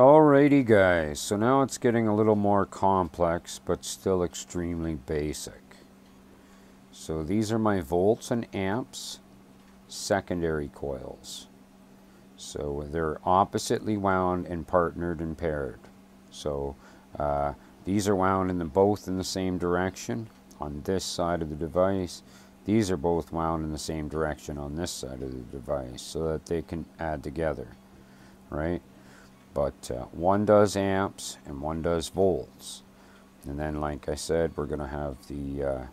Alrighty guys, so now it's getting a little more complex, but still extremely basic. So these are my volts and amps secondary coils. So they're oppositely wound and partnered and paired. So these are wound in both in the same direction on this side of the device. These are both wound in the same direction on this side of the device so that they can add together, right? But one does amps and one does volts. And then, like I said, we're going to have the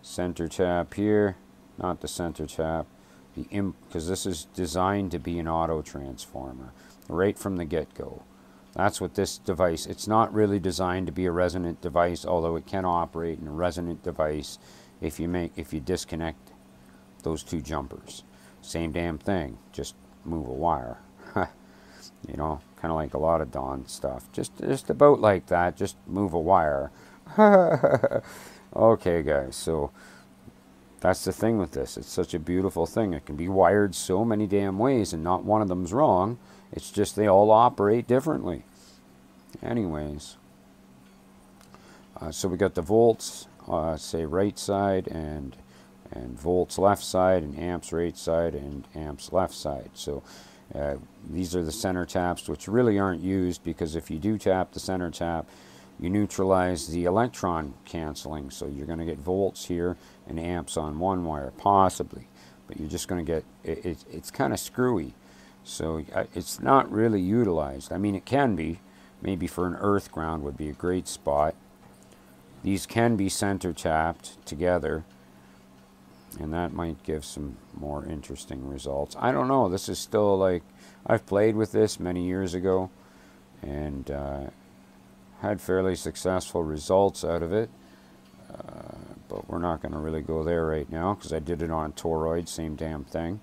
center tap here. Not the center tap. Because this is designed to be an auto transformer right from the get-go. That's what this device, it's not really designed to be a resonant device, although it can operate in a resonant device if you disconnect those two jumpers. Same damn thing, just move a wire. You know, kind of like a lot of Don stuff. Just about like that. Just move a wire. Okay, guys. So that's the thing with this. It's such a beautiful thing. It can be wired so many damn ways, and not one of them's wrong. It's just they all operate differently. Anyways, so we got the volts, say right side, and volts left side, and amps right side, and amps left side. So. These are the center taps, which really aren't used because if you do tap the center tap, you neutralize the electron canceling. So you're going to get volts here and amps on one wire, possibly. But you're just going to get, it's kind of screwy. So it's not really utilized. I mean, it can be. Maybe for an earth ground would be a great spot. These can be center tapped together. And that might give some more interesting results. I don't know. This is still like, I've played with this many years ago and had fairly successful results out of it. But we're not going to really go there right now because I did it on toroid, same damn thing.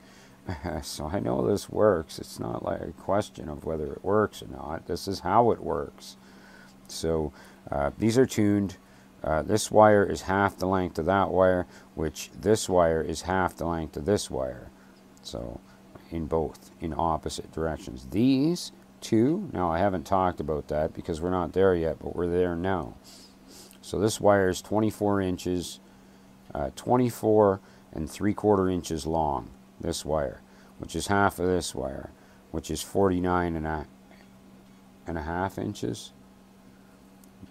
So I know this works. It's not like a question of whether it works or not. This is how it works. So these are tuned. This wire is half the length of that wire, which this wire is half the length of this wire. So, in both, in opposite directions. These two, now I haven't talked about that because we're not there yet, but we're there now. So this wire is 24 inches, 24 3/4 inches long, this wire, which is half of this wire, which is 49.5 inches.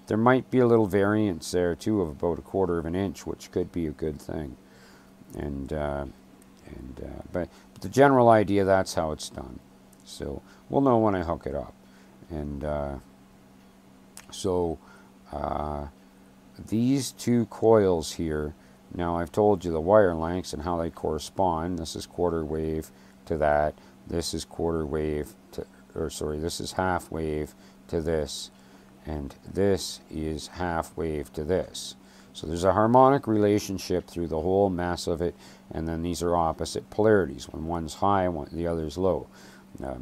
There might be a little variance there too of about 1/4 inch, which could be a good thing. And but the general idea, that's how it's done. So we'll know when I hook it up. And these two coils here. Now I've told you the wire lengths and how they correspond. This is 1/4 wave to that. This is 1/4 wave to, or sorry, this is 1/2 wave to this. And this is 1/2 wave to this. So there's a harmonic relationship through the whole mess of it, and then these are opposite polarities. When one's high, the other's low. One's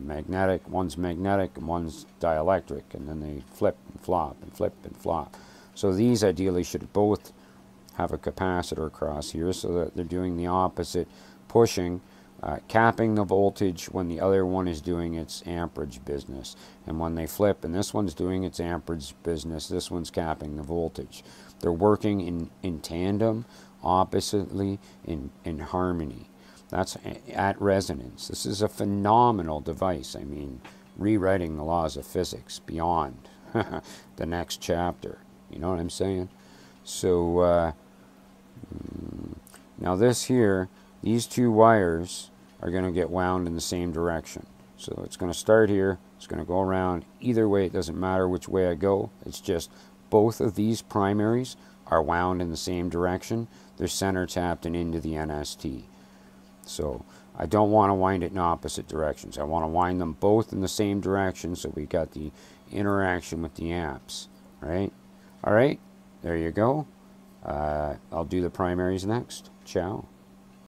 magnetic, and one's dielectric, and then they flip and flop and flip and flop. So these ideally should both have a capacitor across here so that they're doing the opposite, pushing, capping the voltage when the other one is doing its amperage business. And when they flip and this one's doing its amperage business, this one's capping the voltage. They're working in tandem, oppositely, in harmony. That's at resonance. This is a phenomenal device. I mean, rewriting the laws of physics beyond the next chapter. You know what I'm saying? So, now this here, these two wires are going to get wound in the same direction. So it's going to start here. It's going to go around. Either way, it doesn't matter which way I go. It's just both of these primaries are wound in the same direction. They're center tapped and into the NST. So I don't want to wind it in opposite directions. I want to wind them both in the same direction so we got the interaction with the amps, right? All right, there you go. I'll do the primaries next. Ciao.